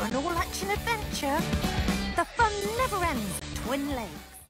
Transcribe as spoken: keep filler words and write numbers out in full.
An all-action adventure. The fun never ends. Twinlakes.